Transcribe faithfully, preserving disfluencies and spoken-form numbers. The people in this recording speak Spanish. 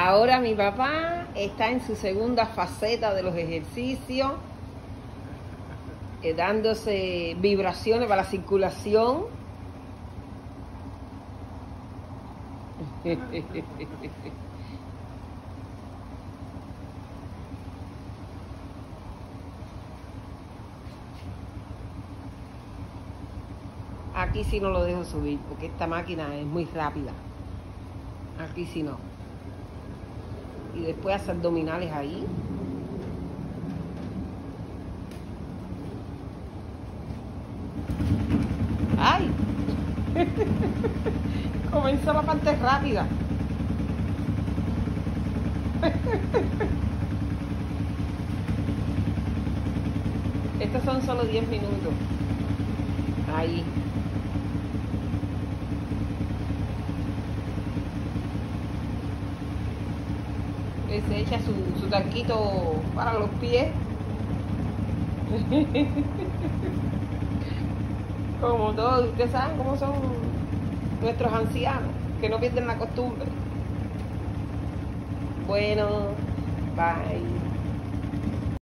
Ahora mi papá está en su segunda faceta de los ejercicios, eh, dándose vibraciones para la circulación. Aquí sí no lo dejo subir porque esta máquina es muy rápida. Aquí sí no. Y después hacer abdominales ahí. ¡Ay! Comenzó la parte rápida. Estos son solo diez minutos. Ahí. Se echa su, su tanquito para los pies. Como todos, ustedes saben cómo son nuestros ancianos, que no pierden la costumbre. Bueno, bye.